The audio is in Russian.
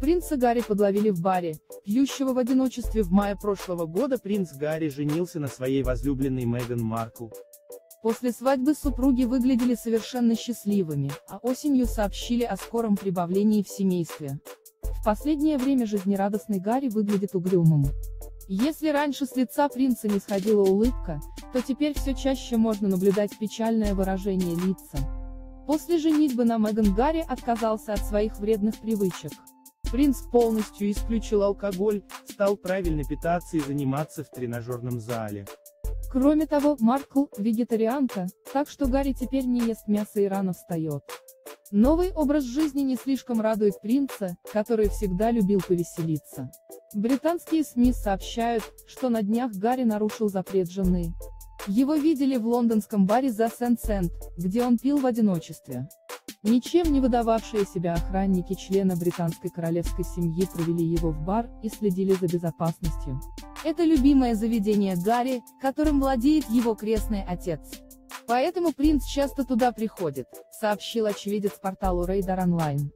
Принца Гарри подловили в баре, пьющего в одиночестве. В мае прошлого года принц Гарри женился на своей возлюбленной Меган Маркл. После свадьбы супруги выглядели совершенно счастливыми, а осенью сообщили о скором прибавлении в семействе. В последнее время жизнерадостный Гарри выглядит угрюмым. Если раньше с лица принца не сходила улыбка, то теперь все чаще можно наблюдать печальное выражение лица. После женитьбы на Меган Гарри отказался от своих вредных привычек. Принц полностью исключил алкоголь, стал правильно питаться и заниматься в тренажерном зале. Кроме того, Маркл – вегетарианка, так что Гарри теперь не ест мясо и рано встает. Новый образ жизни не слишком радует принца, который всегда любил повеселиться. Британские СМИ сообщают, что на днях Гарри нарушил запрет жены. Его видели в лондонском баре The Sands End, где он пил в одиночестве. Ничем не выдававшие себя охранники члена британской королевской семьи провели его в бар и следили за безопасностью. Это любимое заведение Гарри, которым владеет его крестный отец. Поэтому принц часто туда приходит, сообщил очевидец порталу Radar Online.